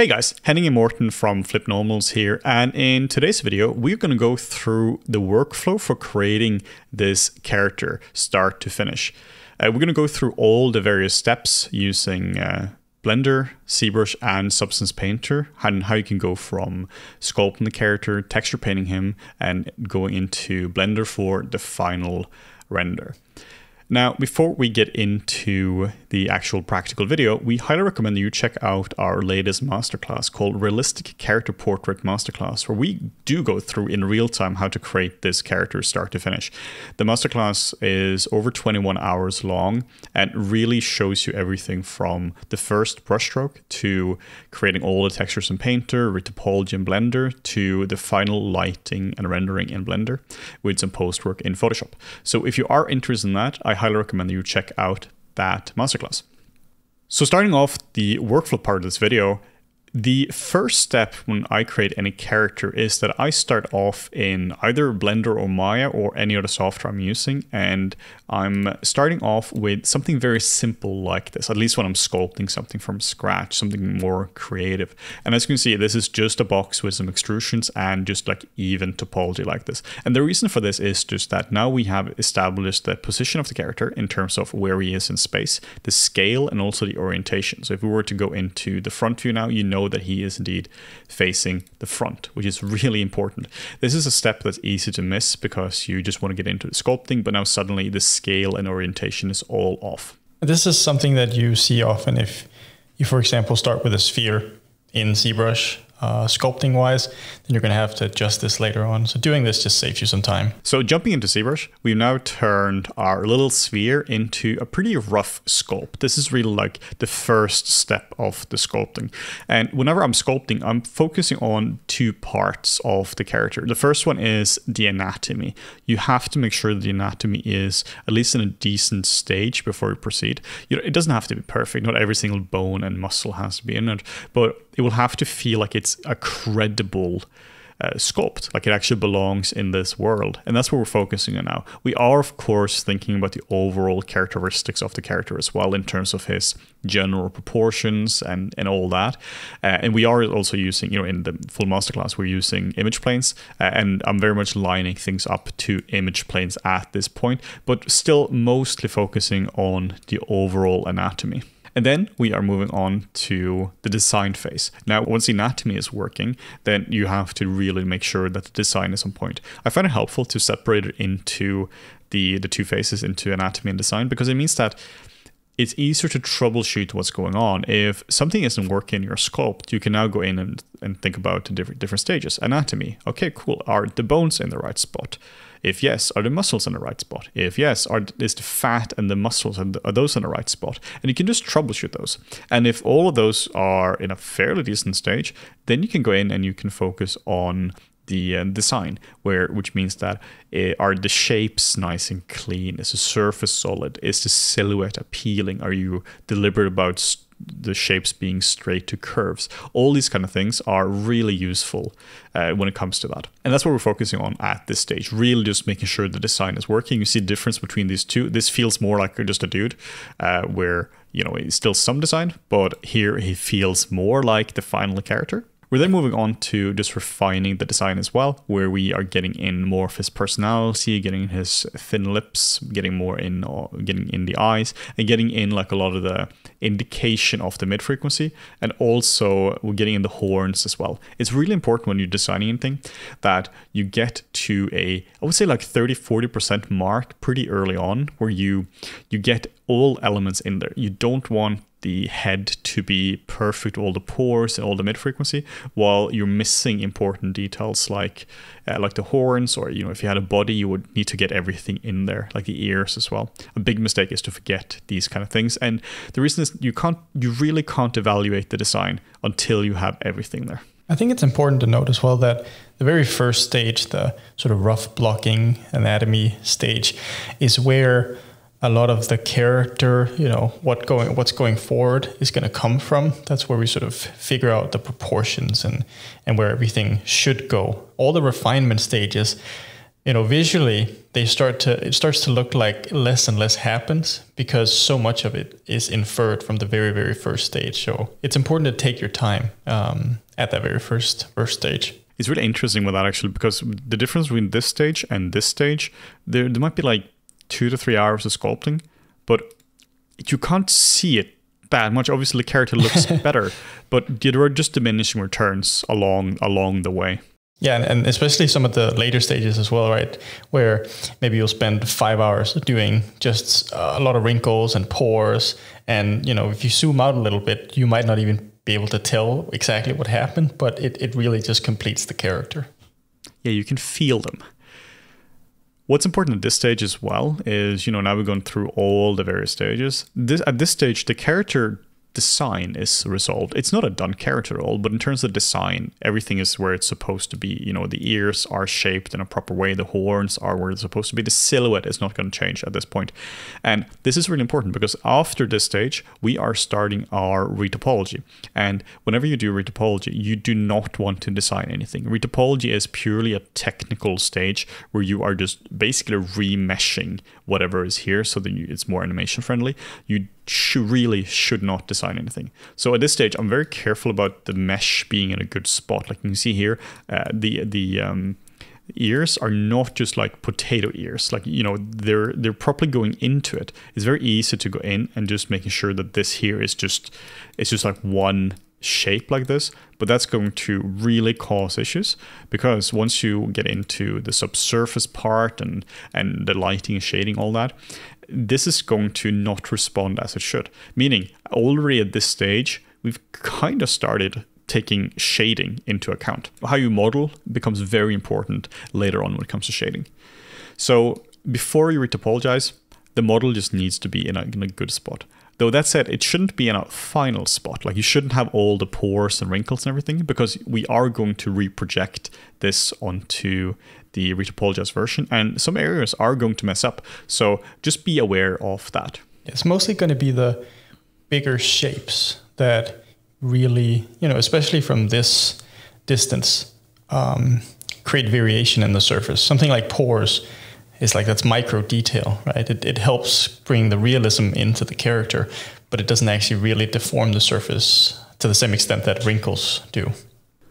Hey guys, Henning and Morten from Flipnormals here, and in today's video we're going to go through the workflow for creating this character start to finish. We're going to go through all the various steps using Blender, ZBrush and Substance Painter, and how you can go from sculpting the character, texture painting him, and going into Blender for the final render. Now, before we get into the actual practical video, we highly recommend you check out our latest masterclass called Realistic Character Portrait Masterclass, where we do go through in real time how to create this character start to finish. The masterclass is over 21 hours long and really shows you everything from the first brushstroke to creating all the textures in Painter, retopology in Blender, to the final lighting and rendering in Blender with some post work in Photoshop. So if you are interested in that, I highly recommend that you check out that masterclass. So starting off the workflow part of this video, the first step when I create any character is that I start off in either Blender or Maya or any other software I'm using, and I'm starting off with something very simple like this, at least when I'm sculpting something from scratch, something more creative. And as you can see, this is just a box with some extrusions and just like even topology like this. And the reason for this is just that now we have established the position of the character in terms of where he is in space, the scale, and also the orientation. So if we were to go into the front view now, you know that he is indeed facing the front, which is really important. This is a step that's easy to miss because you just want to get into the sculpting, but now suddenly the scale and orientation is all off. This is something that you see often if you, for example, start with a sphere in ZBrush. Sculpting wise, then you're going to have to adjust this later on. So doing this just saves you some time. So jumping into ZBrush, we've now turned our little sphere into a pretty rough sculpt. This is really like the first step of the sculpting. And whenever I'm sculpting, I'm focusing on two parts of the character. The first one is the anatomy. You have to make sure the anatomy is at least in a decent stage before you proceed. You know, it doesn't have to be perfect. Not every single bone and muscle has to be in it, but it will have to feel like it's a credible sculpt, like it actually belongs in this world. And that's what we're focusing on now. We are, of course, thinking about the overall characteristics of the character as well in terms of his general proportions and all that. And we are also using, you know, in the full masterclass, we're using image planes. And I'm very much lining things up to image planes at this point, but still mostly focusing on the overall anatomy. And then we are moving on to the design phase. Now, once the anatomy is working, then you have to really make sure that the design is on point. I find it helpful to separate it into the two phases, into anatomy and design, because it means that it's easier to troubleshoot what's going on. If something isn't working in your sculpt, you can now go in and think about the different stages. Anatomy, okay, cool. Are the bones in the right spot? If yes, are the muscles in the right spot? If yes, is the fat and the muscles, are those in the right spot? And you can just troubleshoot those. And if all of those are in a fairly decent stage, then you can go in and you can focus on the design, which means that are the shapes nice and clean? Is the surface solid? Is the silhouette appealing? Are you deliberate about the shapes being straight to curves? All these kind of things are really useful when it comes to that. And that's what we're focusing on at this stage, really just making sure the design is working. You see the difference between these two. This feels more like just a dude where, you know, it's still some design, but here he feels more like the final character. We're then moving on to just refining the design as well, where we are getting in more of his personality, getting his thin lips, getting more in, getting in the eyes, and getting in like a lot of the indication of the mid frequency. And also we're getting in the horns as well. It's really important when you're designing anything that you get to a, I would say like 30–40% mark pretty early on, where you get all elements in there. You don't want the head to be perfect, all the pores and all the mid frequency, while you're missing important details like the horns, or, you know, if you had a body, you would need to get everything in there, like the ears as well. A big mistake is to forget these kind of things, and the reason is you really can't evaluate the design until you have everything there. I think it's important to note as well that the very first stage, the sort of rough blocking anatomy stage, is where a lot of the character, you know, what's going forward is going to come from. That's where we sort of figure out the proportions and where everything should go. All the refinement stages, you know, visually they start to, it starts to look like less and less happens because so much of it is inferred from the very, very first stage. So it's important to take your time at that very first stage. It's really interesting with that actually, because the difference between this stage and this stage, there might be like 2 to 3 hours of sculpting, but you can't see it that much. Obviously the character looks better, but there are just diminishing returns along the way. Yeah, and especially some of the later stages as well, right? Where maybe you'll spend 5 hours doing just a lot of wrinkles and pores. And, you know, if you zoom out a little bit, you might not even be able to tell exactly what happened, but it really just completes the character. Yeah, you can feel them. What's important at this stage as well is, you know, now we're going through all the various stages. At this stage, the character design is resolved. It's not a done character at all, but in terms of design, everything is where it's supposed to be. You know, the ears are shaped in a proper way. The horns are where it's supposed to be. The silhouette is not going to change at this point. And this is really important because after this stage, we are starting our retopology. And whenever you do retopology, you do not want to design anything. Retopology is purely a technical stage where you are just basically remeshing whatever is here so that it's more animation friendly. You really should not design anything. So at this stage, I'm very careful about the mesh being in a good spot. Like you can see here, the ears are not just like potato ears. Like, you know, they're properly going into it. It's very easy to go in and just making sure that this here is just, it's just like one shape like this, but that's going to really cause issues because once you get into the subsurface part and the lighting and shading, all that, this is going to not respond as it should. Meaning already at this stage, we've kind of started taking shading into account. How you model becomes very important later on when it comes to shading. So before you retopologize, the model just needs to be in a good spot. Though that said, it shouldn't be in a final spot. Like you shouldn't have all the pores and wrinkles and everything because we are going to reproject this onto the retopologized version and some areas are going to mess up. So just be aware of that. It's mostly going to be the bigger shapes that really, you know, especially from this distance, create variation in the surface. Something like pores. It's like that's micro detail, right? It helps bring the realism into the character, but it doesn't actually really deform the surface to the same extent that wrinkles do.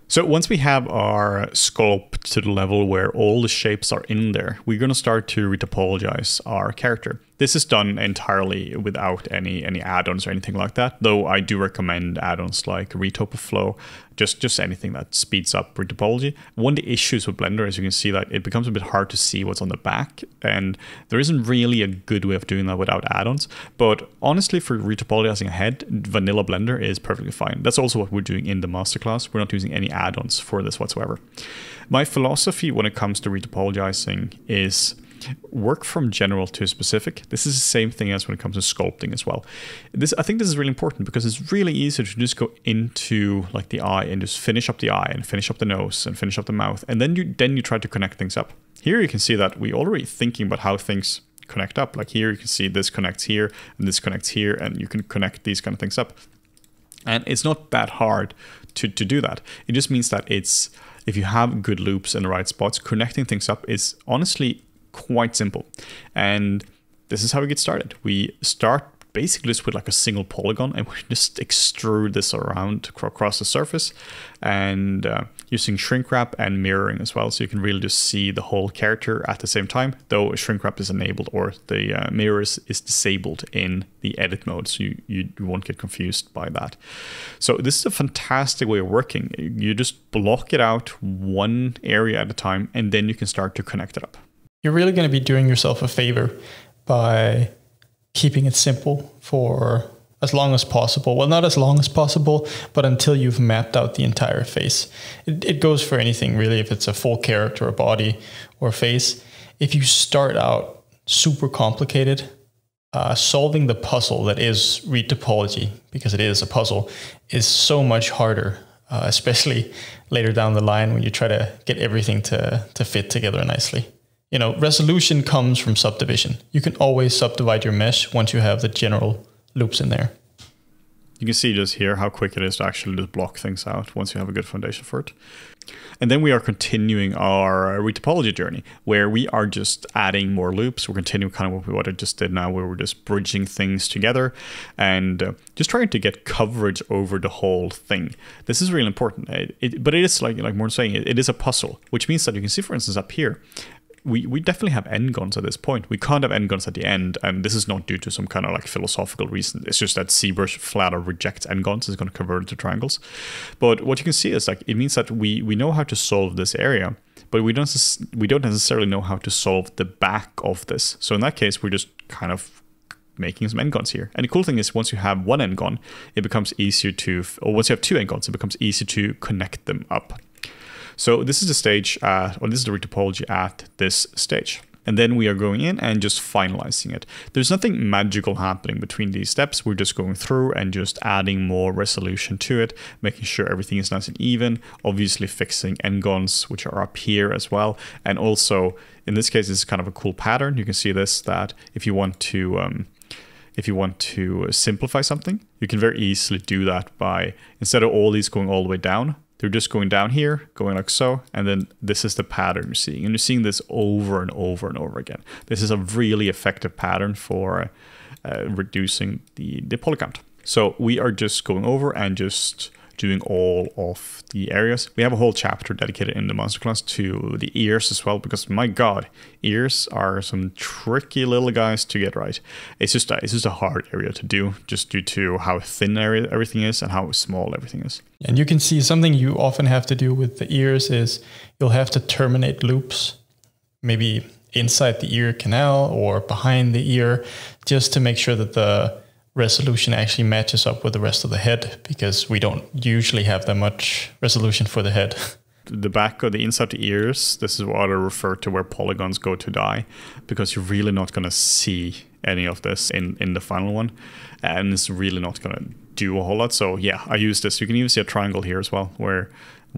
So once we have our sculpt to the level where all the shapes are in there, we're going to start to retopologize our character. This is done entirely without any add-ons or anything like that, though I do recommend add-ons like Retopaflow, just anything that speeds up retopology. One of the issues with Blender is you can see that it becomes a bit hard to see what's on the back, and there isn't really a good way of doing that without add-ons. But honestly, for retopologizing ahead, vanilla Blender is perfectly fine. That's also what we're doing in the masterclass. We're not using any add-ons for this whatsoever. My philosophy when it comes to retopologizing is work from general to specific. This is the same thing as when it comes to sculpting as well. I think this is really important because it's really easy to just go into like the eye and just finish up the eye and finish up the nose and finish up the mouth. And then you try to connect things up. Here you can see that we're already thinking about how things connect up. Like here you can see this connects here and this connects here, and you can connect these kind of things up. And it's not that hard to do that. It just means that it's, if you have good loops in the right spots, connecting things up is honestly quite simple. And this is how we get started. We start basically just with like a single polygon and we just extrude this around across the surface and using shrink wrap and mirroring as well. So you can really just see the whole character at the same time, though shrink wrap is enabled or the mirror is disabled in the edit mode. So you won't get confused by that. So this is a fantastic way of working. You just block it out one area at a time and then you can start to connect it up. You're really going to be doing yourself a favor by keeping it simple for as long as possible. Well, not as long as possible, but until you've mapped out the entire face. It goes for anything really, if it's a full character, a body or face. If you start out super complicated, solving the puzzle that is retopology, because it is a puzzle, is so much harder, especially later down the line when you try to get everything to fit together nicely. You know, resolution comes from subdivision. You can always subdivide your mesh once you have the general loops in there. You can see just here how quick it is to actually just block things out once you have a good foundation for it. And then we are continuing our retopology journey, where we are just adding more loops. We're continuing kind of what I just did now, where we're just bridging things together and just trying to get coverage over the whole thing. This is really important, but it is like Morten saying, it is a puzzle, which means that you can see, for instance, up here, we definitely have n-gons at this point. We can't have n-gons at the end, and this is not due to some kind of like philosophical reason. It's just that ZBrush flat out rejects n-gons. It's going to convert it to triangles. But what you can see is like it means that we know how to solve this area, but we don't necessarily know how to solve the back of this. So in that case, we're just kind of making some n-gons here. And the cool thing is, once you have one n-gon, it becomes easier to, or once you have two n-gons, it becomes easier to connect them up. So this is the stage, this is the retopology at this stage. And then we are going in and just finalizing it. There's nothing magical happening between these steps. We're just going through and just adding more resolution to it, making sure everything is nice and even, obviously fixing n-gons, which are up here as well. And also, in this case, this is kind of a cool pattern. You can see this, that if you want to simplify something, you can very easily do that by, instead of all these going all the way down, they're just going down here, going like so, and then this is the pattern you're seeing. And you're seeing this over and over and over again. This is a really effective pattern for reducing the poly count. So we are just going over and just doing all of the areas. We have a whole chapter dedicated in the masterclass to the ears as well, because my God, ears are some tricky little guys to get right. It's just a hard area to do, just due to how thin everything is and how small everything is. And you can see something you often have to do with the ears is you'll have to terminate loops, maybe inside the ear canal or behind the ear, just to make sure that the resolution actually matches up with the rest of the head, because we don't usually have that much resolution for the head. The back or the inside of the ears, this is what I refer to where polygons go to die, because you're really not going to see any of this in the final one, and it's really not going to do a whole lot. So yeah, I use this. You can even see a triangle here as well, where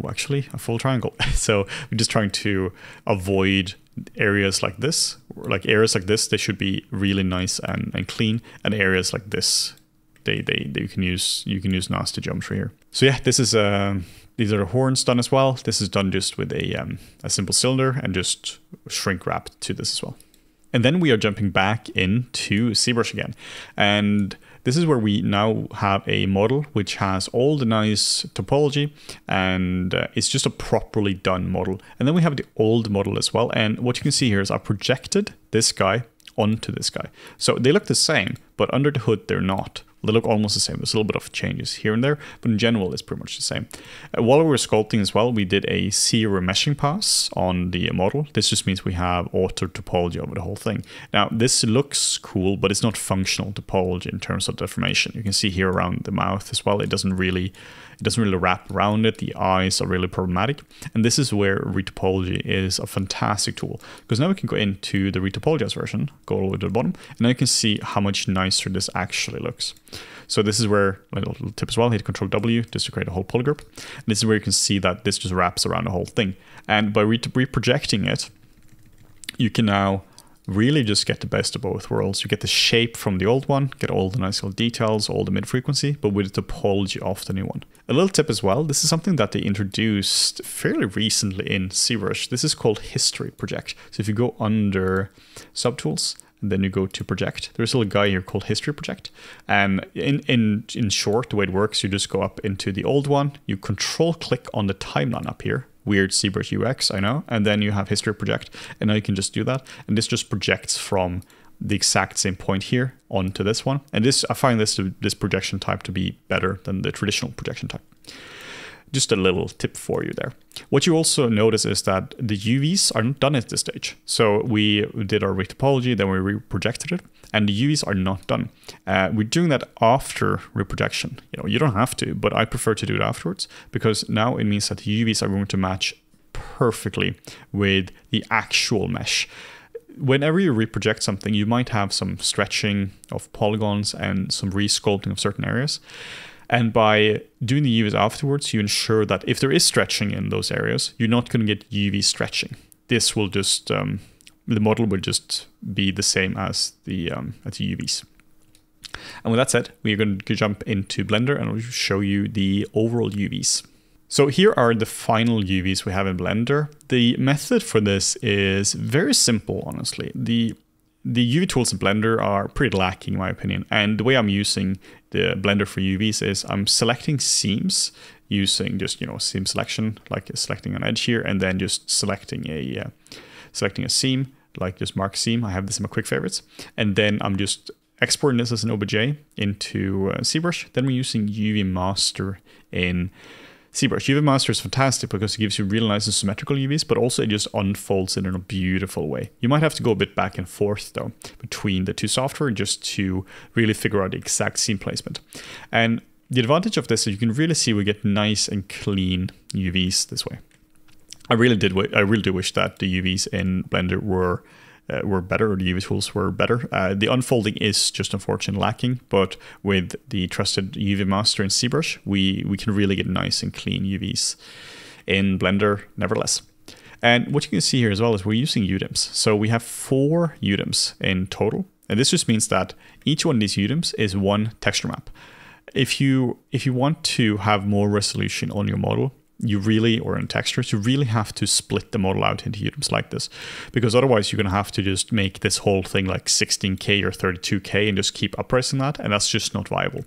actually a full triangle. So we're just trying to avoid areas like this. Like areas like this, they should be really nice and clean, and areas like this, you can use nasty geometry here. So yeah, this is these are the horns done as well. This is done just with a simple cylinder and just shrink wrap to this as well. And then we are jumping back into ZBrush again, and this is where we now have a model which has all the nice topology, and it's just a properly done model. And then we have the old model as well. And what you can see here is I projected this guy onto this guy. So they look the same, but under the hood, they're not. They look almost the same. There's a little bit of changes here and there, but in general, it's pretty much the same. While we were sculpting as well, we did a zero meshing pass on the model. This just means we have auto topology over the whole thing. Now, this looks cool, but it's not functional topology in terms of deformation. You can see here around the mouth as well. It doesn't really wrap around it. The eyes are really problematic. And this is where retopology is a fantastic tool, because now we can go into the retopologized version, go all the way to the bottom, and now you can see how much nicer this actually looks. So this is where, a little tip as well, hit Control W just to create a whole polygroup. And this is where you can see that this just wraps around the whole thing. And by reprojecting it, you can now really just get the best of both worlds. You get the shape from the old one, get all the nice little details, all the mid-frequency, but with the topology of the new one. A little tip as well, this is something that they introduced fairly recently in ZBrush. This is called History Project. So if you go under Subtools, and then you go to project. There's a little guy here called History Project. And in short, the way it works, you just go up into the old one, you control click on the timeline up here. Weird ZBrush UX, I know. And then you have History Project. And now you can just do that. And this just projects from the exact same point here onto this one. And this, I find this projection type to be better than the traditional projection type. Just a little tip for you there. What you also notice is that the UVs are not done at this stage. So we did our retopology, then we reprojected it, and the UVs are not done. We're doing that after reprojection. You know, you don't have to, but I prefer to do it afterwards, because now it means that the UVs are going to match perfectly with the actual mesh. Whenever you reproject something, you might have some stretching of polygons and some resculpting of certain areas. And by doing the UVs afterwards, you ensure that if there is stretching in those areas, you're not going to get UV stretching. This will just, the model will just be the same as the UVs. And with that said, we are going to jump into Blender and I'll show you the overall UVs. So here are the final UVs we have in Blender. The method for this is very simple, honestly. The UV tools in Blender are pretty lacking in my opinion. And the way I'm using the Blender for UVs is I'm selecting seams using just, seam selection, like selecting an edge here and then just selecting a seam, like just mark seam. I have this in my quick favorites. And then I'm just exporting this as an OBJ into ZBrush. Then we're using UV Master in ZBrush. UV Master is fantastic because it gives you really nice and symmetrical UVs, but also it just unfolds it in a beautiful way. You might have to go a bit back and forth though between the two software just to really figure out the exact seam placement. And the advantage of this is you can really see we get nice and clean UVs this way. I really do wish that the UVs in Blender were better, or the UV tools were better. The unfolding is just unfortunately lacking, but with the trusted UV Master in ZBrush, we can really get nice and clean UVs in Blender nevertheless. And what you can see here as well is we're using UDIMs. So we have 4 UDIMs in total. And this just means that each one of these UDIMs is one texture map. If you want to have more resolution on your model, or in textures, you really have to split the model out into UDIMs like this, because otherwise you're going to have to just make this whole thing like 16K or 32K and just keep upraising that, and that's just not viable.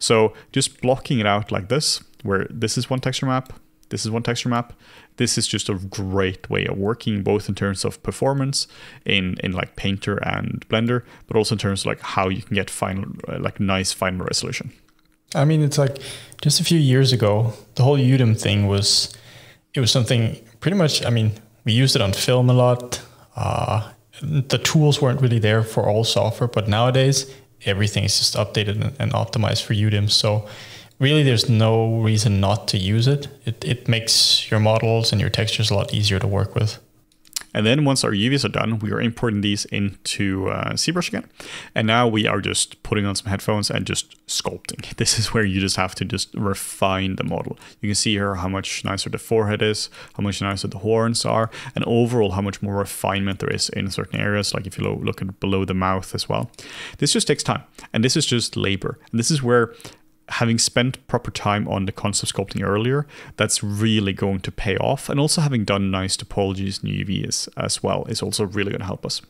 So just blocking it out like this, where this is one texture map, this is one texture map, this is just a great way of working, both in terms of performance in like Painter and Blender, but also in terms of like how you can get final, like nice final resolution. I mean, it's like just a few years ago, the whole UDIM thing was, it was something pretty much, I mean, we used it on film a lot. The tools weren't really there for all software, but nowadays everything is just updated and optimized for UDIM. So really there's no reason not to use it. It makes your models and your textures a lot easier to work with. And then once our UVs are done, we are importing these into ZBrush again. And now we are just putting on some headphones and just sculpting. This is where you just have to just refine the model. You can see here how much nicer the forehead is, how much nicer the horns are, and overall how much more refinement there is in certain areas, like if you look at below the mouth as well. This just takes time, and this is just labor. And this is where, having spent proper time on the concept sculpting earlier, that's really going to pay off. And also having done nice topologies and UVs as well is also really going to help us.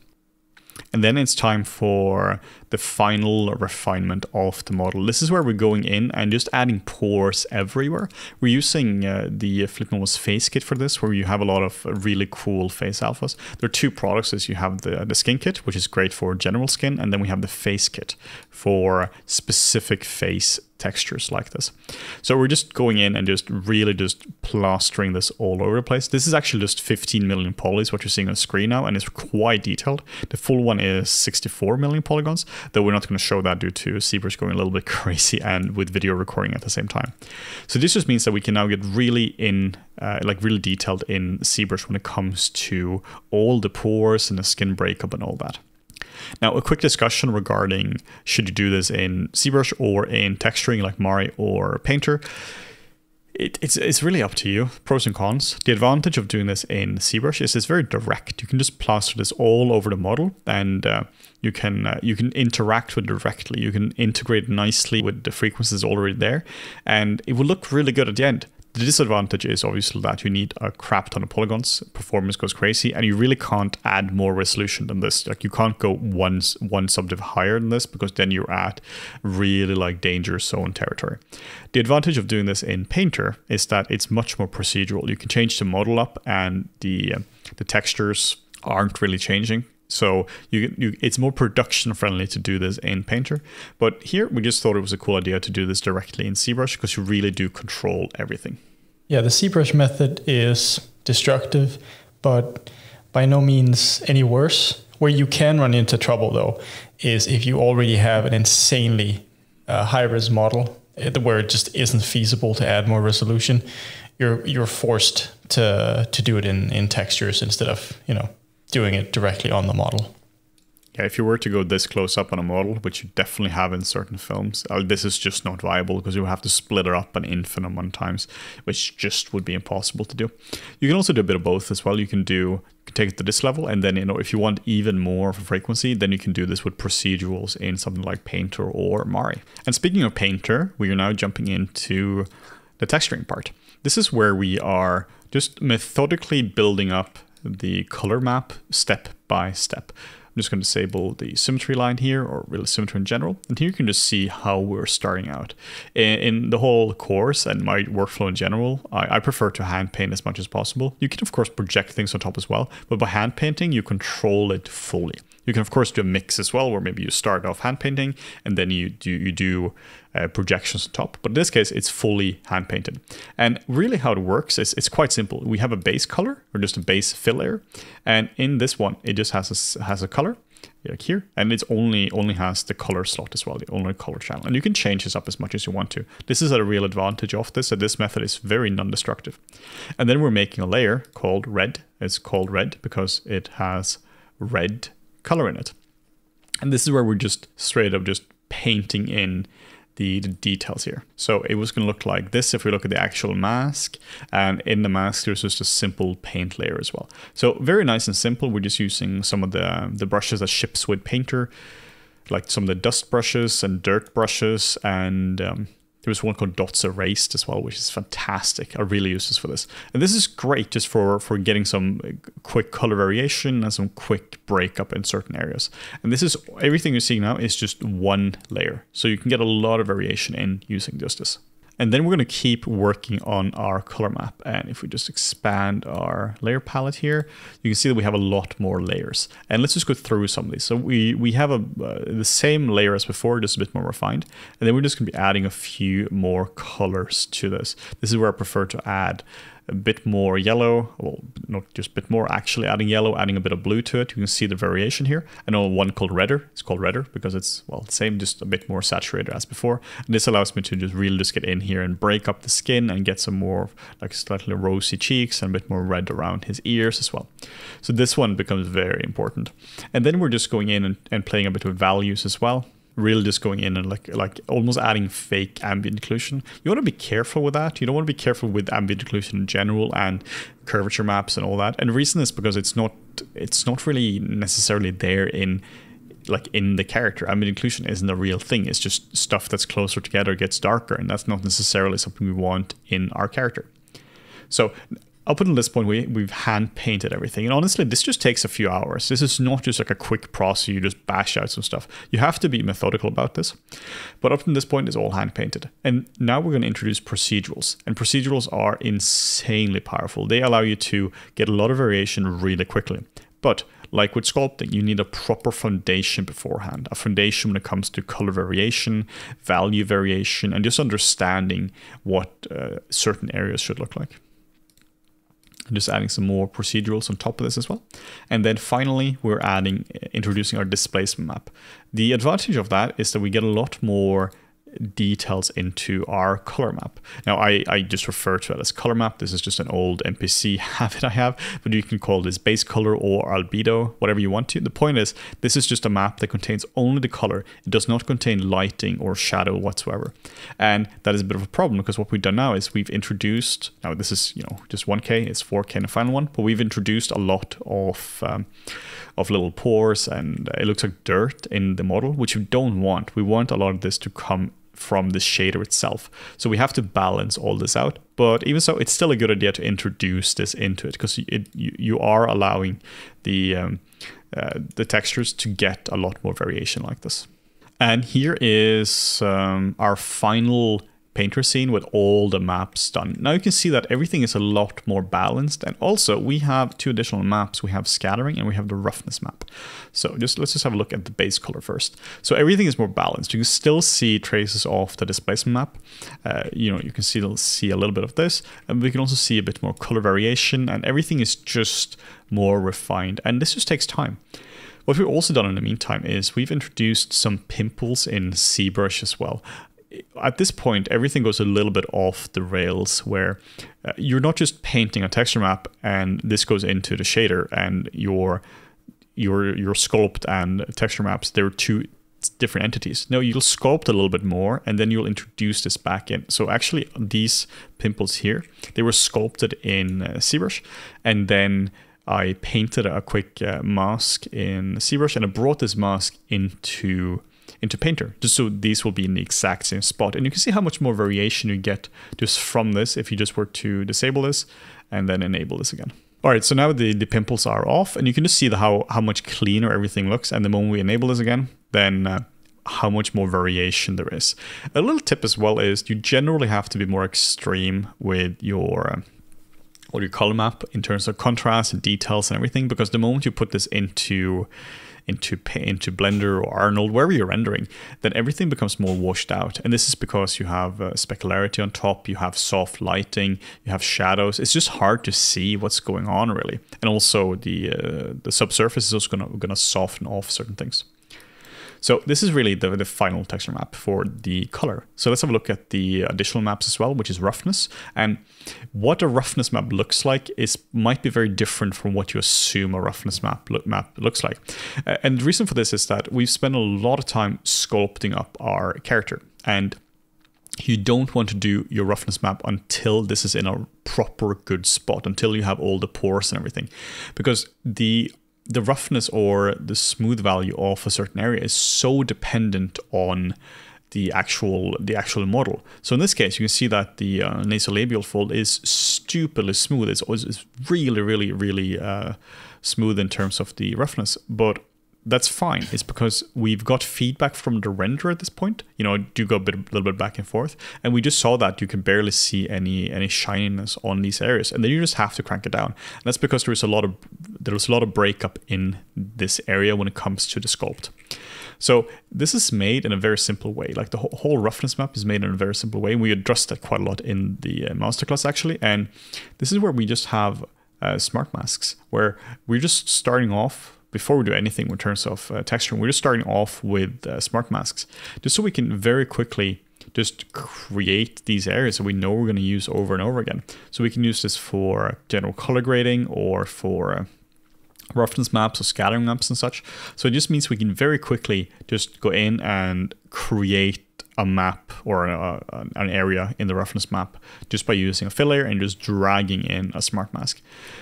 And then it's time for the final refinement of the model. This is where we're going in and just adding pores everywhere. We're using the Flipnormals Face Kit for this, where you have a lot of really cool face alphas. There are two products. Is you have the skin kit, which is great for general skin, and then we have the face kit for specific face textures like this. So we're just going in and just really just plastering this all over the place. This is actually just 15 million polys, what you're seeing on screen now, and it's quite detailed. The full one is 64 million polygons, though we're not going to show that due to ZBrush going a little bit crazy and with video recording at the same time. So this just means that we can now get really in, really detailed in ZBrush when it comes to all the pores and the skin breakup and all that. Now, a quick discussion regarding should you do this in ZBrush or in texturing like Mari or Painter. It's really up to you, pros and cons. The advantage of doing this in ZBrush is it's very direct. You can just plaster this all over the model, and you can interact with it directly. You can integrate nicely with the frequencies already there, and it will look really good at the end. The disadvantage is obviously that you need a crap ton of polygons, performance goes crazy, and you really can't add more resolution than this. Like you can't go one subdiv higher than this, because then you're at really like danger zone territory. The advantage of doing this in Painter is that it's much more procedural. You can change the model up, and the textures aren't really changing. So it's more production friendly to do this in Painter. But here we just thought it was a cool idea to do this directly in ZBrush, because you really do control everything. Yeah, the ZBrush method is destructive, but by no means any worse. Where you can run into trouble though, is if you already have an insanely high-res model where it just isn't feasible to add more resolution. You're forced to do it in textures instead of, doing it directly on the model. Yeah, if you were to go this close up on a model, which you definitely have in certain films, this is just not viable because you would have to split it up an infinite amount of times, which just would be impossible to do. You can also do a bit of both as well. You can do, take it to this level, and then, you know, if you want even more of a frequency, then you can do this with procedurals in something like Painter or Mari. And speaking of Painter, we are now jumping into the texturing part. This is where we are just methodically building up the color map step by step. I'm just going to disable the symmetry line here, or really symmetry in general. And here you can just see how we're starting out. In the whole course and my workflow in general, I prefer to hand paint as much as possible. You can of course project things on top as well, but by hand painting, you control it fully. You can of course do a mix as well, where maybe you start off hand painting and then you do projections on top. But in this case, it's fully hand painted. And really how it works is it's quite simple. We have a base color, or just a base fill layer. And in this one, it just has a color, like here, and it's only has the color slot as well, the only color channel. And you can change this up as much as you want to. This is a real advantage of this, that this method is very non-destructive. And then we're making a layer called red. It's called red because it has red color in it. And this is where we're just straight up just painting in the details here. So it was going to look like this if we look at the actual mask, and in the mask there's just a simple paint layer as well. So very nice and simple. We're just using some of the brushes that ships with Painter, like some of the dust brushes and dirt brushes, and there was one called Dots Erased as well, which is fantastic. I really use this for this. And this is great just for getting some quick color variation and some quick breakup in certain areas. And this is, everything you're seeing now is just one layer. So you can get a lot of variation in using just this. And then we're going to keep working on our color map. And if we just expand our layer palette here, you can see that we have a lot more layers. And let's just go through some of these. So we have the same layer as before, just a bit more refined. And then we're just going to be adding a few more colors to this. This is where I prefer to add a bit more yellow, well, not just a bit more, actually adding yellow, adding a bit of blue to it. You can see the variation here. I know one called redder, it's called redder because it's, well, the same, just a bit more saturated as before. And this allows me to just really just get in here and break up the skin and get some more like slightly rosy cheeks and a bit more red around his ears as well. So this one becomes very important. And then we're just going in and playing a bit with values as well. Really just going in and like almost adding fake ambient occlusion. You want to be careful with that. You don't want to be careful with ambient occlusion in general and curvature maps and all that. And the reason is because it's not really necessarily there in the character. Ambient occlusion isn't a real thing. It's just stuff that's closer together gets darker, and that's not necessarily something we want in our character. So up until this point, we've hand painted everything. And honestly, this just takes a few hours. This is not just like a quick process. You just bash out some stuff. You have to be methodical about this. But up to this point, it's all hand painted. And now we're going to introduce procedurals. And procedurals are insanely powerful. They allow you to get a lot of variation really quickly. But like with sculpting, you need a proper foundation beforehand, a foundation when it comes to color variation, value variation, and just understanding what certain areas should look like. And just adding some more procedurals on top of this as well. And then finally, we're introducing our displacement map. The advantage of that is that we get a lot more details into our color map. Now, I just refer to it as color map. This is just an old NPC habit I have, but you can call this base color or albedo, whatever you want to. The point is, this is just a map that contains only the color. It does not contain lighting or shadow whatsoever. And that is a bit of a problem because what we've done now is we've introduced, now this is, you know, just 1K, it's 4K in the final one, but we've introduced a lot of little pores, and it looks like dirt in the model, which we don't want. We want a lot of this to come from the shader itself. So we have to balance all this out. But even so, it's still a good idea to introduce this into it because you are allowing the textures to get a lot more variation like this. And here is our final Painter scene with all the maps done. Now you can see that everything is a lot more balanced, and also we have two additional maps. We have scattering and we have the roughness map. So let's just have a look at the base color first. So everything is more balanced. You can still see traces of the displacement map. You know, you can still see a little bit of this, and we can also see a bit more color variation, and everything is just more refined, and this just takes time. What we've also done in the meantime is we've introduced some pimples in ZBrush as well. At this point, everything goes a little bit off the rails where you're not just painting a texture map and this goes into the shader and your your sculpt and texture maps, they're two different entities. No, you'll sculpt a little bit more and then you'll introduce this back in. So actually these pimples here, they were sculpted in ZBrush, and then I painted a quick mask in ZBrush, and I brought this mask into Painter, just so these will be in the exact same spot. And you can see how much more variation you get just from this if you just were to disable this and then enable this again. All right, so now the pimples are off, and you can just see how much cleaner everything looks. And the moment we enable this again, then how much more variation there is. A little tip as well is you generally have to be more extreme with your color map in terms of contrast and details and everything, because the moment you put this into Blender or Arnold, wherever you're rendering, then everything becomes more washed out. And this is because you have specularity on top, you have soft lighting, you have shadows. It's just hard to see what's going on, really. And also the subsurface is also gonna soften off certain things. So this is really the final texture map for the color. So let's have a look at the additional maps as well, which is roughness. And what a roughness map looks like might be very different from what you assume a roughness map looks like. And the reason for this is that we've spent a lot of time sculpting up our character, and you don't want to do your roughness map until this is in a proper good spot, until you have all the pores and everything, because the roughness or the smooth value of a certain area is so dependent on the actual model. So in this case, you can see that the nasolabial fold is stupidly smooth. It's really, really, really smooth in terms of the roughness, but that's fine. It's because we've got feedback from the renderer at this point. You know, I do go a little bit back and forth, and we just saw that you can barely see any shininess on these areas, and then you just have to crank it down. And that's because there was a lot of breakup in this area when it comes to the sculpt. So this is made in a very simple way. Like the whole roughness map is made in a very simple way. We addressed that quite a lot in the masterclass actually, and this is where we just have smart masks, where we're just starting off. Before we do anything in terms of texturing, we're just starting off with smart masks, just so we can very quickly just create these areas that we know we're going to use over and over again. So we can use this for general color grading or for roughness maps or scattering maps and such. So it just means we can very quickly just go in and create a map or an area in the roughness map just by using a fill layer and just dragging in a smart mask.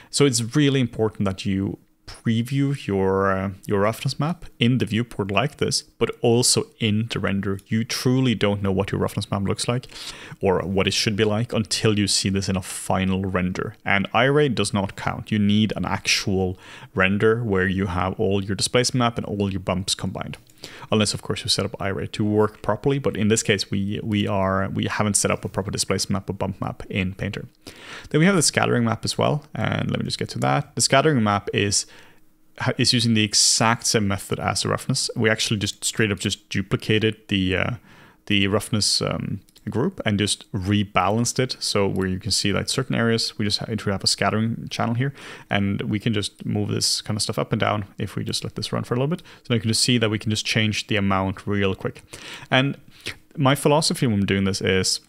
So it's really important that you preview your roughness map in the viewport like this, but also in the render. You truly don't know what your roughness map looks like or what it should be like until you see this in a final render. And eye-ray does not count. You need an actual render where you have all your displacement map and all your bumps combined. Unless, of course, you set up eye-ray to work properly, but in this case, we haven't set up a proper displacement map or bump map in Painter. Then we have the scattering map as well, and let me just get to that. The scattering map is using the exact same method as the roughness. We actually just straight up just duplicated the roughness group and just rebalanced it, so where you can see that certain areas we just have a scattering channel here, and we can just move this kind of stuff up and down if we just let this run for a little bit. So now you can just see that we can just change the amount real quick. And my philosophy when I'm doing this is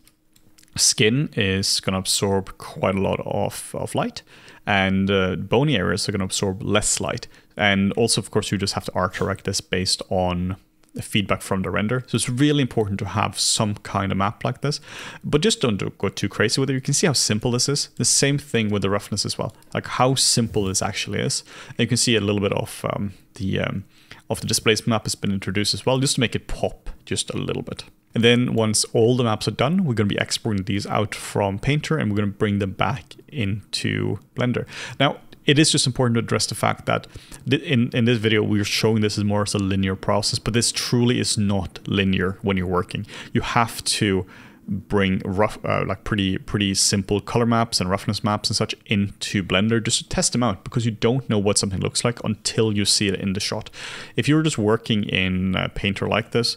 skin is going to absorb quite a lot of light, and bony areas are going to absorb less light. And also, of course, you just have to art direct this based on feedback from the render. So it's really important to have some kind of map like this, but just don't go too crazy with it. You can see how simple this is. The same thing with the roughness as well, like how simple this actually is. And you can see a little bit of the displacement map has been introduced as well, just to make it pop just a little bit. And then once all the maps are done, we're going to be exporting these out from Painter, and we're going to bring them back into Blender. Now, it is just important to address the fact that in this video, we're showing this as more as a linear process, but this truly is not linear when you're working. You have to bring pretty simple color maps and roughness maps and such into Blender just to test them out, because you don't know what something looks like until you see it in the shot. If you're just working in Painter like this,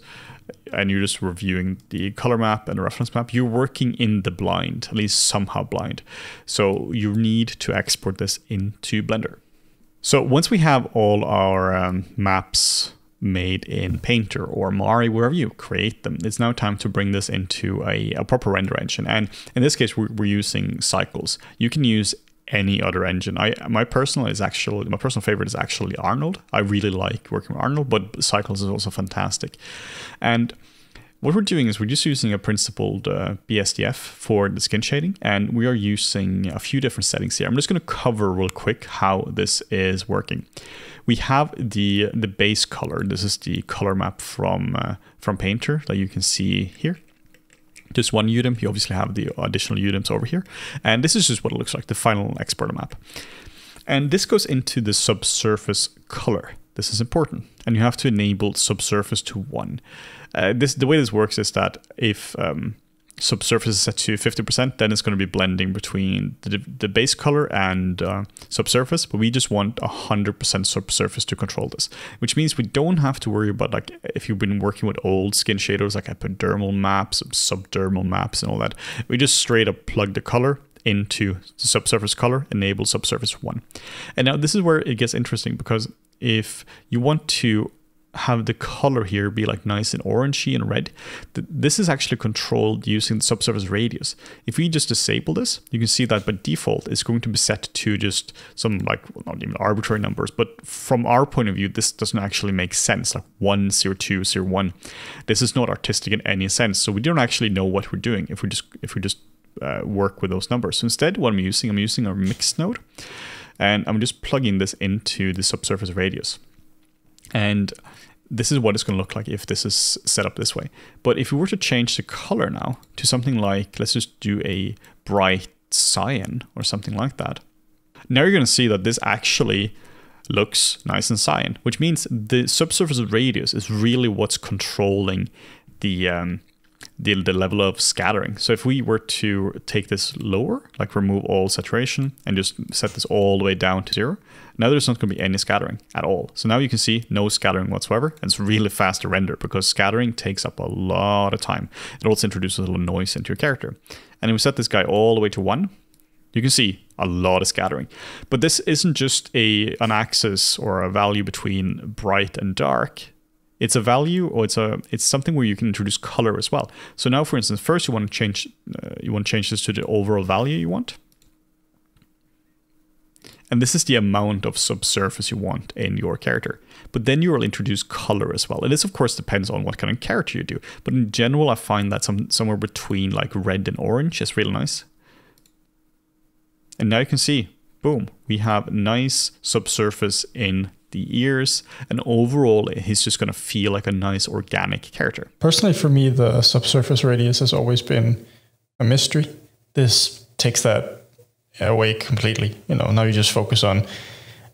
and you're just reviewing the color map and the roughness map, you're working in the blind, at least somehow blind. So you need to export this into Blender. So once we have all our maps made in Painter or Mari, wherever you create them, it's now time to bring this into a proper render engine. And in this case, we're using Cycles. You can use any other engine. My personal favorite is actually Arnold. I really like working with Arnold, but Cycles is also fantastic. And what we're doing is we're just using a principled BSDF for the skin shading, and we are using a few different settings here. I'm just going to cover real quick how this is working. We have the base color. This is the color map from Painter that you can see here. Just one UDIM. You obviously have the additional UDIMs over here, and this is just what it looks like, the final export map. And this goes into the subsurface color. This is important, and you have to enable subsurface to 1. The way this works is that if subsurface is set to 50%, then it's going to be blending between the base color and subsurface, but we just want 100% subsurface to control this, which means we don't have to worry about, like, if you've been working with old skin shaders like epidermal maps, subdermal maps and all that. We just straight up plug the color into the subsurface color, enable subsurface 1. And now this is where it gets interesting, because if you want to have the color here be like nice and orangey and red, this is actually controlled using the subsurface radius. If we just disable this, you can see that by default it's going to be set to just some, like, well, not even arbitrary numbers, but from our point of view this doesn't actually make sense, like 1, 0, 2, 0, 1. This is not artistic in any sense, so we don't actually know what we're doing if we just work with those numbers. So instead what I'm using our mix node, and I'm just plugging this into the subsurface radius. And this is what it's going to look like if this is set up this way. But if we were to change the color now to something like, let's just do a bright cyan or something like that. Now you're going to see that this actually looks nice and cyan, which means the subsurface radius is really what's controlling the level of scattering. So if we were to take this lower, like remove all saturation and just set this all the way down to 0, now there's not going to be any scattering at all. So now you can see no scattering whatsoever, and it's really fast to render because scattering takes up a lot of time. It also introduces a little noise into your character. And if we set this guy all the way to 1, you can see a lot of scattering. But this isn't just an axis or a value between bright and dark. It's a value, or it's something where you can introduce color as well. So now, for instance, first you want to change this to the overall value you want, and this is the amount of subsurface you want in your character. But then you will introduce color as well, and this of course depends on what kind of character you do. But in general, I find that somewhere between like red and orange is really nice. And now you can see, boom, we have nice subsurface in the ears, and overall he's just going to feel like a nice organic character. Personally, for me, the subsurface radius has always been a mystery. This takes that away completely. You know, now you just focus on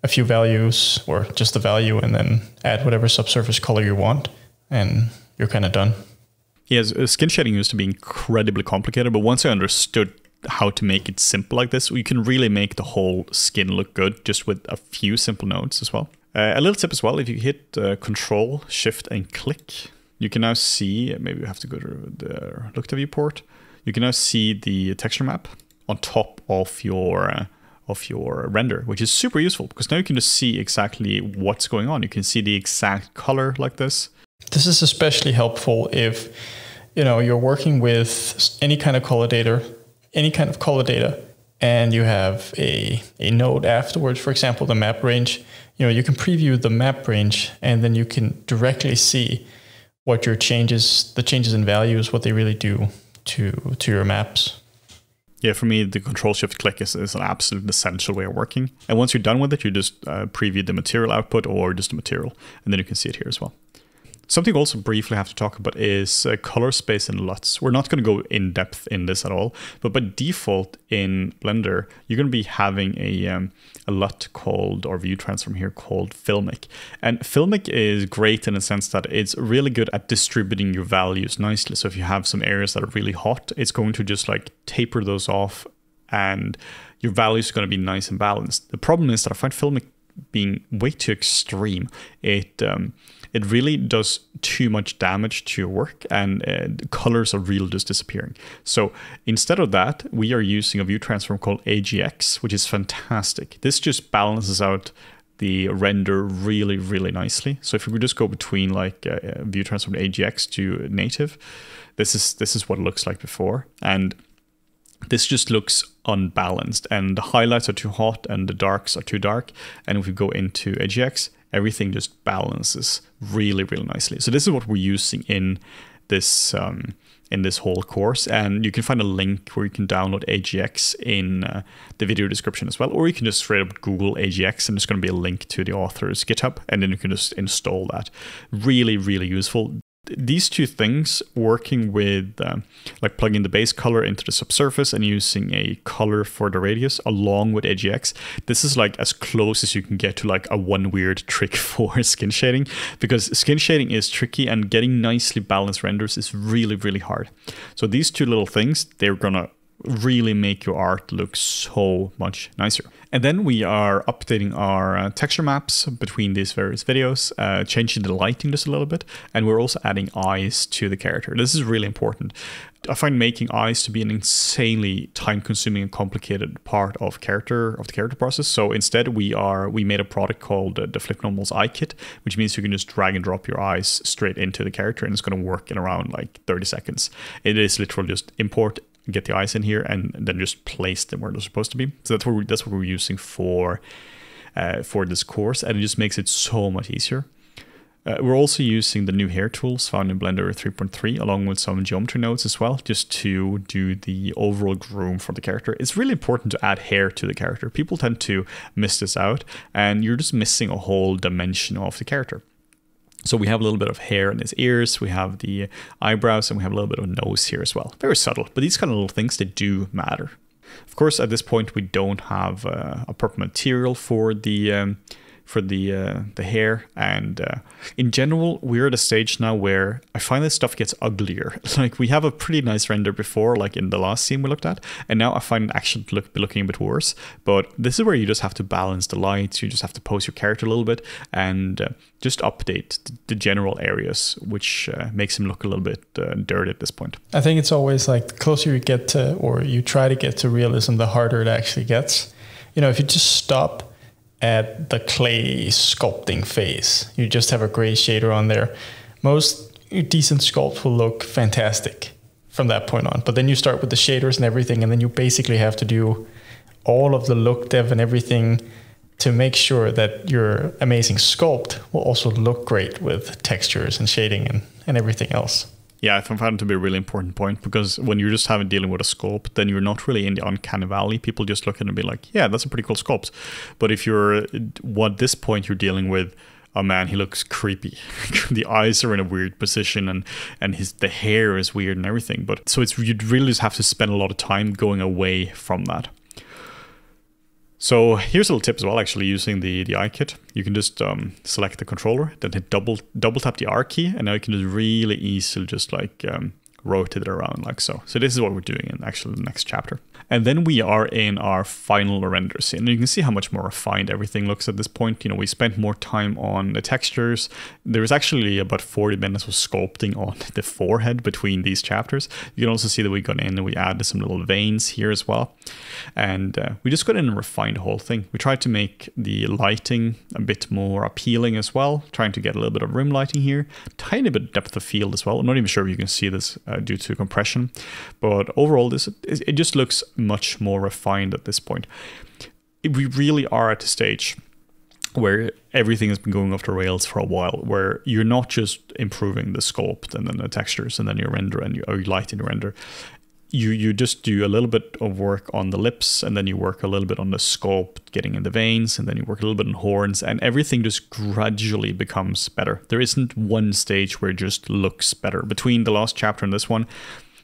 a few values, or just the value, and then add whatever subsurface color you want, and you're kind of done. Yes, skin shading used to be incredibly complicated, but once I understood how to make it simple like this, you can really make the whole skin look good just with a few simple nodes as well. A little tip as well, if you hit Control, Shift, and click, you can now see, maybe we have to go to the look to viewport, you can now see the texture map on top of your render, which is super useful because now you can just see exactly what's going on. You can see the exact color like this. This is especially helpful if, you know, you're working with any kind of color data, and you have a node afterwards, for example, the map range. You know, you can preview the map range, and then you can directly see what your changes, the changes in values, what they really do to your maps. Yeah, for me, the Control-Shift-Click is an absolute essential way of working. And once you're done with it, you just preview the material output, or just the material, and then you can see it here as well. Something also briefly I have to talk about is color space and LUTs. We're not going to go in depth in this at all, but by default in Blender, you're going to be having a LUT called, or view transform here, called Filmic. And Filmic is great in the sense that it's really good at distributing your values nicely. So if you have some areas that are really hot, it's going to just like taper those off, and your values are going to be nice and balanced. The problem is that I find Filmic being way too extreme. It really does too much damage to your work, and the colors are really just disappearing. So instead of that, we are using a view transform called AGX, which is fantastic. This just balances out the render really, really nicely. So if we just go between like view transform AGX to native, this is what it looks like before. And this just looks unbalanced, and the highlights are too hot and the darks are too dark. And if we go into AGX, everything just balances really, really nicely. So this is what we're using in this whole course, and you can find a link where you can download AGX in the video description as well, or you can just straight up Google AGX and there's going to be a link to the author's GitHub, and then you can just install that. Really, really useful. These two things, working with like plugging the base color into the subsurface and using a color for the radius along with AGX, this is like as close as you can get to like a one weird trick for skin shading, because skin shading is tricky and getting nicely balanced renders is really, really hard. So these two little things, they're gonna really make your art look so much nicer. And then we are updating our texture maps between these various videos, changing the lighting just a little bit, and we're also adding eyes to the character. This is really important. I find making eyes to be an insanely time-consuming and complicated part of the character process. So instead, we made a product called the Flipnormals Eye Kit, which means you can just drag and drop your eyes straight into the character, and it's going to work in around like 30 seconds. It is literally just import, get the eyes in here, and then just place them where they're supposed to be. So that's what we're using for this course, and it just makes it so much easier. We're also using the new hair tools found in Blender 3.3, along with some geometry nodes as well, just to do the overall groom for the character. It's really important to add hair to the character. People tend to miss this out, and you're just missing a whole dimension of the character. So we have a little bit of hair in his ears, we have the eyebrows, and we have a little bit of nose here as well. Very subtle, but these kind of little things, they do matter. Of course, at this point, we don't have a proper material for the hair, and in general, we're at a stage now where I find this stuff gets uglier. Like, we have a pretty nice render before, like in the last scene we looked at, and now I find it actually looking a bit worse. But this is where you just have to balance the lights, you just have to pose your character a little bit, and just update the general areas, which makes him look a little bit dirty at this point. I think it's always like the closer you get to, or you try to get to realism, the harder it actually gets. You know, if you just stop at the clay sculpting phase, you just have a gray shader on there, most decent sculpts will look fantastic from that point on. But then you start with the shaders and everything, and then you basically have to do all of the look dev and everything to make sure that your amazing sculpt will also look great with textures and shading and everything else. Yeah, I found it to be a really important point, because when you're just dealing with a sculpt, then you're not really in the uncanny valley. People just look at it and be like, yeah, that's a pretty cool sculpt. But if you're, at this point, you're dealing with, oh man, he looks creepy. The eyes are in a weird position, and the hair is weird and everything. But so you'd really just have to spend a lot of time going away from that. So here's a little tip as well, actually, using the eye kit. You can just select the controller, then hit double tap the R key, and now you can just really easily just like rotate it around like so. So this is what we're doing in actually the next chapter. And then we are in our final render scene. And you can see how much more refined everything looks at this point. You know, we spent more time on the textures. There was actually about 40 minutes of sculpting on the forehead between these chapters. You can also see that we got in and we added some little veins here as well. And we just got in and refined the whole thing. We tried to make the lighting a bit more appealing as well, trying to get a little bit of rim lighting here, tiny bit of depth of field as well. I'm not even sure if you can see this due to compression, but overall it just looks much more refined at this point. We really are at a stage where everything has been going off the rails for a while, where you're not just improving the sculpt and then the textures and then your render and your lighting render. You just do a little bit of work on the lips, and then you work a little bit on the sculpt, getting in the veins, and then you work a little bit on horns, and everything just gradually becomes better. There isn't one stage where it just looks better. Between the last chapter and this one,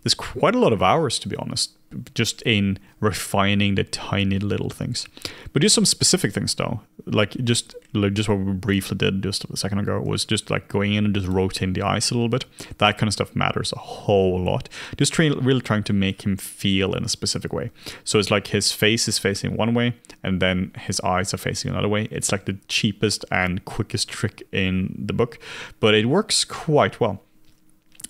there's quite a lot of hours, to be honest, just in refining the tiny little things. But just some specific things though, like just what we briefly did just a second ago, was just like going in and just rotating the eyes a little bit. That kind of stuff matters a whole lot. Just really trying to make him feel in a specific way. So it's like his face is facing one way, and then his eyes are facing another way. It's like the cheapest and quickest trick in the book, but it works quite well.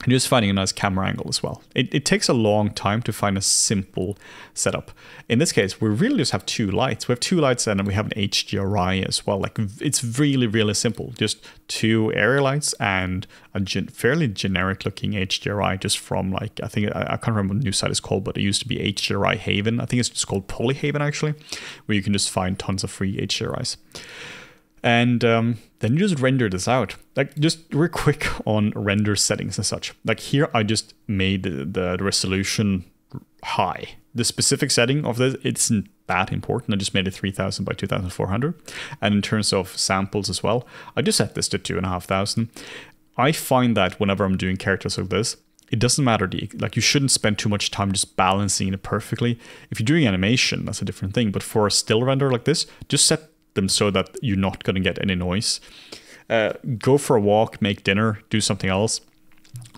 and just finding a nice camera angle as well. It takes a long time to find a simple setup. In this case, we really just have two lights. We have two lights and we have an HDRI as well. Like, it's really, really simple. Just two area lights and a fairly generic looking HDRI just from, like, I think, I can't remember what the new site is called, but it used to be HDRI Haven. I think it's just called Polyhaven actually, where you can just find tons of free HDRIs. And then you just render this out. Like, just real quick on render settings and such. Like here, I just made the resolution high. The specific setting of this, it's not that important. I just made it 3000 by 2400. And in terms of samples as well, I just set this to 2500. I find that whenever I'm doing characters like this, it doesn't matter, like, you shouldn't spend too much time just balancing it perfectly. If you're doing animation, that's a different thing. But for a still render like this, just set them so that you're not going to get any noise. Go for a walk, make dinner, do something else.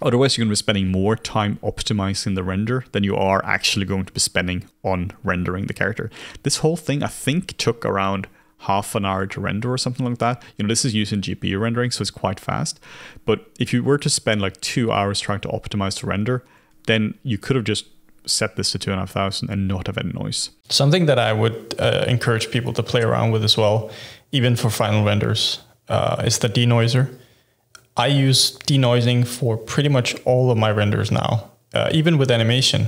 Otherwise, you're going to be spending more time optimizing the render than you are actually going to be spending on rendering the character. This whole thing, I think, took around half an hour to render or something like that. You know, this is using GPU rendering, so it's quite fast. But if you were to spend like 2 hours trying to optimize the render, then you could have just set this to 2500 and not have any noise. Something that I would encourage people to play around with as well, even for final renders, is the denoiser. I use denoising for pretty much all of my renders now, even with animation.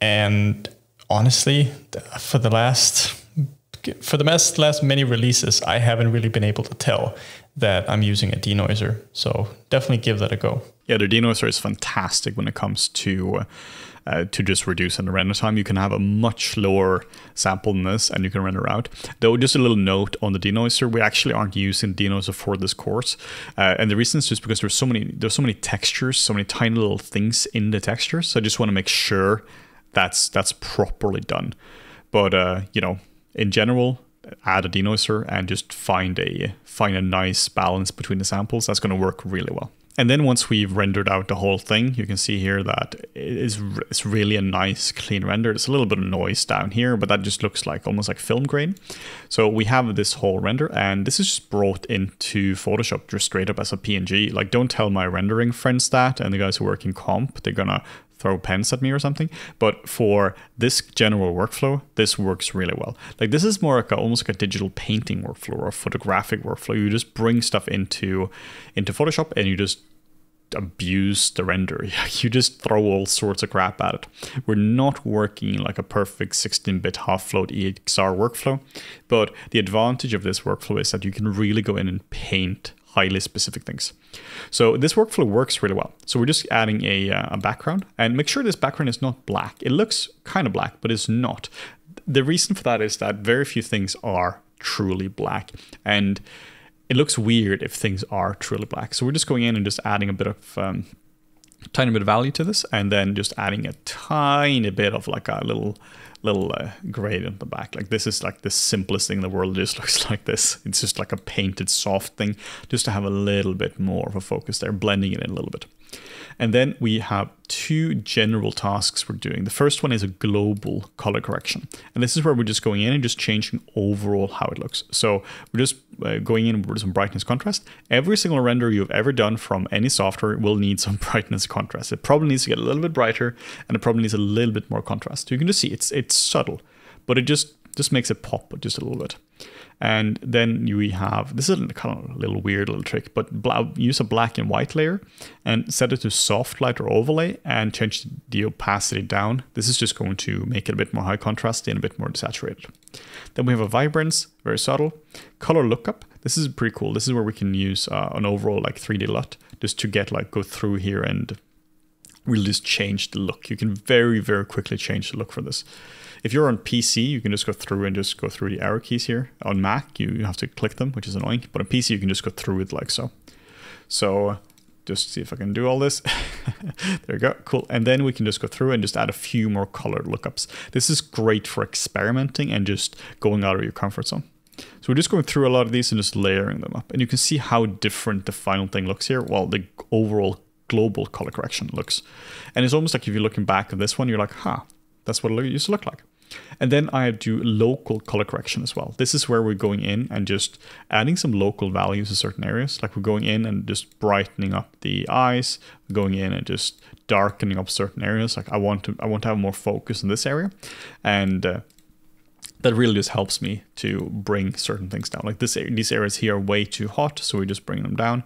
And honestly, for the last many releases, I haven't really been able to tell that I'm using a denoiser. So definitely give that a go. Yeah, the denoiser is fantastic when it comes to just reduce in the render time. You can have a much lower sample than this and you can render out. Though just a little note on the denoiser, we actually aren't using denoiser for this course. And the reason is just because there's so many textures, so many tiny little things in the texture. So I just want to make sure that's properly done. But you know, in general, add a denoiser and just find a nice balance between the samples. That's going to work really well. And then once we've rendered out the whole thing, you can see here that it's really a nice clean render. There's a little bit of noise down here, but that just looks like almost like film grain. So we have this whole render, and this is just brought into Photoshop just straight up as a PNG. Like, don't tell my rendering friends that, and the guys who work in comp, they're gonna throw pens at me or something. But for this general workflow, this works really well. Like, this is more like almost like a digital painting workflow or a photographic workflow. You just bring stuff into Photoshop and you just abuse the render. You just throw all sorts of crap at it. We're not working like a perfect 16-bit half-float EXR workflow, but the advantage of this workflow is that you can really go in and paint highly specific things. So this workflow works really well. So we're just adding a background, and make sure this background is not black. It looks kind of black, but it's not. The reason for that is that very few things are truly black, and it looks weird if things are truly black. So we're just going in and just adding a bit of tiny bit of value to this, and then just adding a tiny bit of like a little grade on the back. Like, this is like the simplest thing in the world. It just looks like this. It's just like a painted soft thing, just to have a little bit more of a focus there, blending it in a little bit. And then we have two general tasks we're doing. The first one is a global color correction. And this is where we're just going in and just changing overall how it looks. So we're just going in with some brightness contrast. Every single render you've ever done from any software will need some brightness contrast. It probably needs to get a little bit brighter, and it probably needs a little bit more contrast. So you can just see it's subtle, but it just makes it pop just a little bit. And then we have, this is kind of a little weird little trick, but use a black and white layer and set it to soft light or overlay and change the opacity down. This is just going to make it a bit more high contrast and a bit more desaturated. Then we have a vibrance, very subtle. Color lookup, this is pretty cool. This is where we can use an overall like 3D LUT just to get like, go through here and we'll just change the look. You can very, very quickly change the look for this. If you're on PC, you can just go through and just go through the arrow keys here. On Mac, you have to click them, which is annoying. But on PC, you can just go through it like so. So just see if I can do all this. There we go. Cool. And then we can just go through and just add a few more colored lookups. This is great for experimenting and just going out of your comfort zone. So we're just going through a lot of these and just layering them up. And you can see how different the final thing looks here. Well, the overall global color correction looks. And it's almost like if you're looking back at this one, you're like, huh, that's what it used to look like. And then I do local color correction as well. This is where we're going in and just adding some local values in certain areas. Like we're going in and just brightening up the eyes, going in and just darkening up certain areas. Like I want to have more focus in this area. And that really just helps me to bring certain things down. Like these areas here are way too hot, so we just bring them down.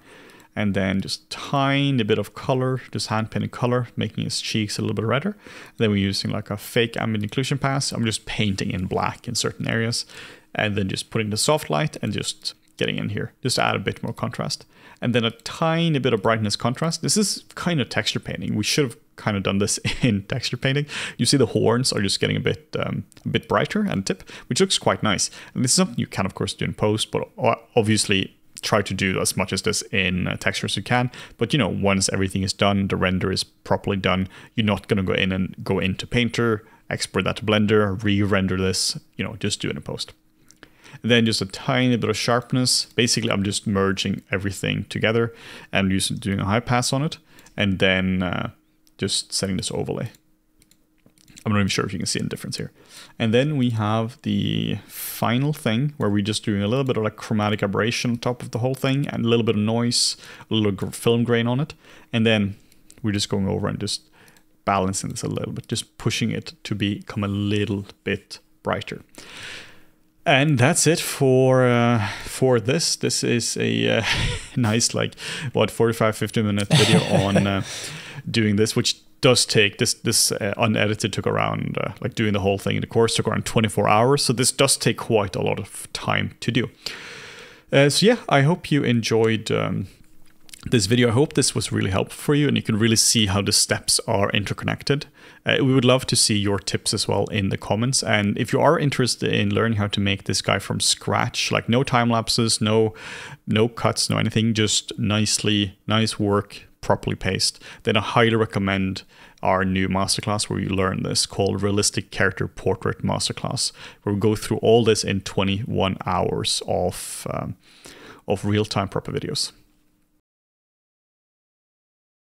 And then just tiny bit of color, just hand painted color, making his cheeks a little bit redder. Then we're using like a fake ambient occlusion pass. I'm just painting in black in certain areas and then just putting the soft light and just getting in here, just to add a bit more contrast. And then a tiny bit of brightness contrast. This is kind of texture painting. We should have kind of done this in texture painting. You see the horns are just getting a bit brighter and tip, which looks quite nice. And this is something you can of course do in post, but obviously try to do as much as this in texture as you can. But you know, once everything is done, the render is properly done, you're not going to go into Painter, export that to Blender, re-render this, you know, just do it in post. And then just a tiny bit of sharpness. Basically, I'm just merging everything together and just doing a high pass on it. And then just setting this overlay. I'm not even sure if you can see the difference here. And then we have the final thing where we're just doing a little bit of like chromatic aberration on top of the whole thing and a little bit of noise, a little film grain on it. And then we're just going over and just balancing this a little bit, just pushing it to become a little bit brighter. And that's it for this. This is a nice, like, what, 45, 50-minute video on doing this, which does take, this unedited took around, like doing the whole thing in the course took around 24 hours. So this does take quite a lot of time to do. So yeah, I hope you enjoyed this video. I hope this was really helpful for you and you can really see how the steps are interconnected. We would love to see your tips as well in the comments. And if you are interested in learning how to make this guy from scratch, like no time lapses, no cuts, no anything, just nice work, properly paced, then I highly recommend our new masterclass where you learn this, called Realistic Character Portrait Masterclass, where we go through all this in 21 hours of real-time proper videos.